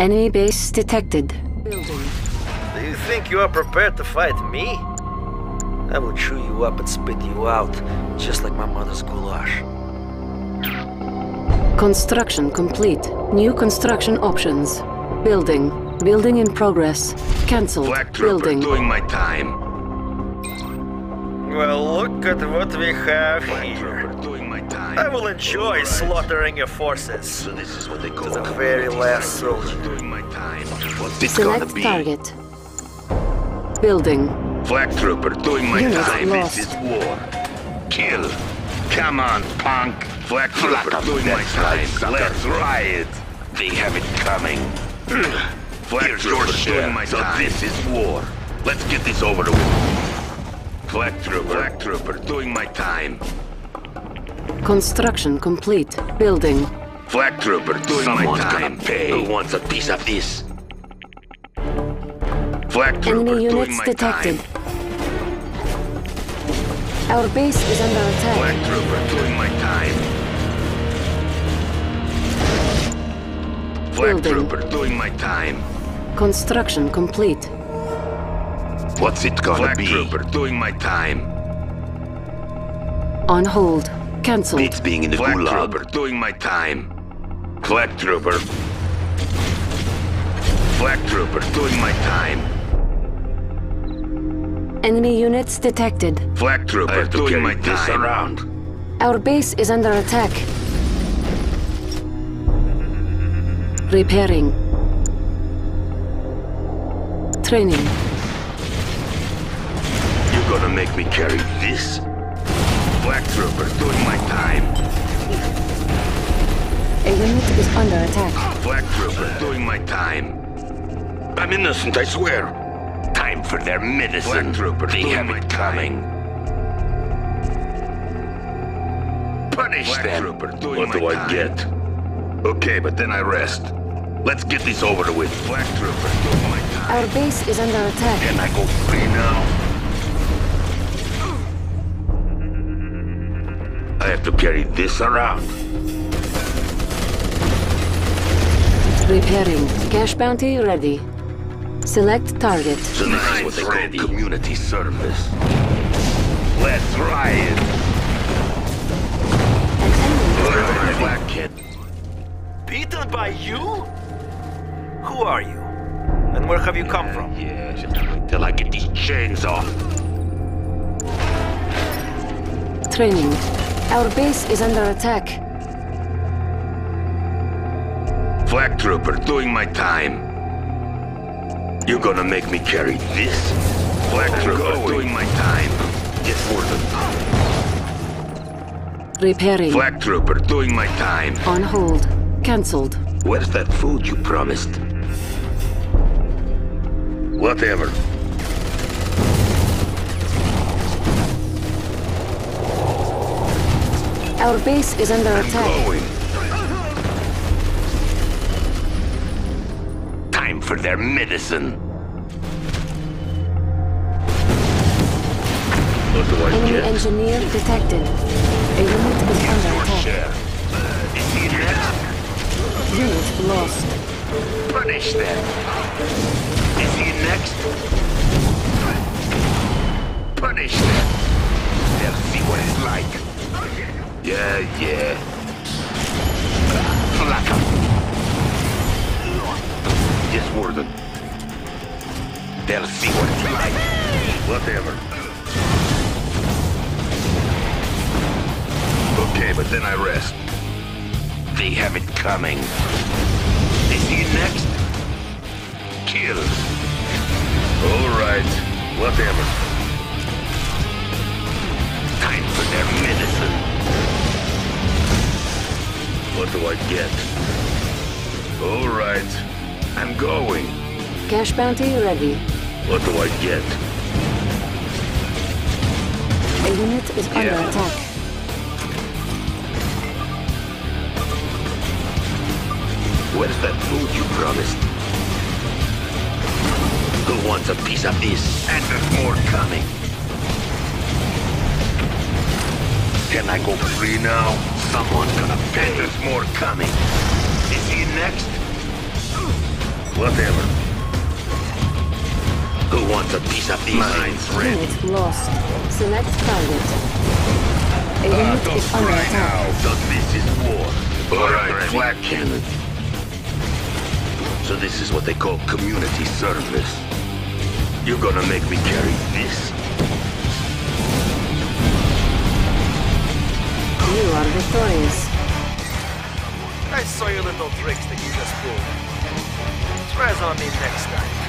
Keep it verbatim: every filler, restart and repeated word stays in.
Enemy base detected. Building. Do you think you are prepared to fight me? I will chew you up and spit you out, just like my mother's goulash. Construction complete. New construction options. Building. Building in progress. Cancelled. Black Trooper doing my time. Well, look at what we have here. I will enjoy right. slaughtering your forces. So this is what they call to the very last soldier. Doing my time. What's this gonna be? Select target. Building. Black Trooper doing my Unit time. Lost. This is war. Kill. Come on, punk. Black Trooper doing my time. Sucker. Let's riot. They have it coming. Black Here's Trooper your share. Doing my so time. This is war. Let's get this over the wall. Black Trooper. Black Trooper doing my time. Construction complete. Building. Black Trooper doing Someone's my time. Gonna pay. Who wants a piece of this? Black Trooper Enemy doing units my detected. Time. Our base is under attack. Black Trooper doing my time. Black Building. Trooper doing my time. Construction complete. What's it gonna Black be? Black Trooper doing my time. On hold. Cancelled. It's being in the Black gulag. Trooper doing my time. Black Trooper. Black Trooper doing my time. Enemy units detected. Black Trooper doing my this time. Around. Our base is under attack. Repairing. Training. You're gonna make me carry this? Black Trooper doing my time. A unit is under attack. Black Trooper doing my time. I'm innocent, I swear. Time for their medicine. Black Trooper they doing have my it coming. Time. Punish Black them. Trooper doing what my do I time. Get? Okay, but then I rest. Let's get this over with. Black Trooper doing my time. Our base is under attack. Can I go free now? I have to carry this around. Repairing. Cash bounty ready. Select target. So this is what they ready. Call community service. Let's riot. An black kid. Beaten by you? Who are you? And where have you come yeah, from? Yeah, just wait till I get these chains off. Training. Our base is under attack. Black Trooper doing my time. You're gonna make me carry this? Black I'm Trooper going. Doing my time. Get for them. Repairing. Black Trooper doing my time. On hold. Cancelled. Where's that food you promised? Whatever. Our base is under I'm attack. Going. Time for their medicine. What do I Enemy get? Engineer detected. A unit is under attack. Uh, is he next? Unit lost. Punish them. Is he next? Punish them. They'll see what it's like. Yeah, yeah. Flacco. Yes, Warden. They'll see what it's like. Whatever. Okay, but then I rest. They have it coming. Is he next? Kill. Alright. Whatever. Time for their medicine. What do I get? All right. I'm going. Cash bounty ready. What do I get? A unit is yeah. under attack. Where's that food you promised? Who wants a piece of this? And there's more coming. Can I go free now? Someone's gonna pay. There's more coming. Is he next? Whatever. Who wants a piece of these minds, Red? Unit lost. Select target. A unit uh, is under attack. So this is war. All right, flat cannon. So this is what they call community service. You're gonna make me carry this? You are victorious. I saw your little tricks that you just pulled. Try on me next time.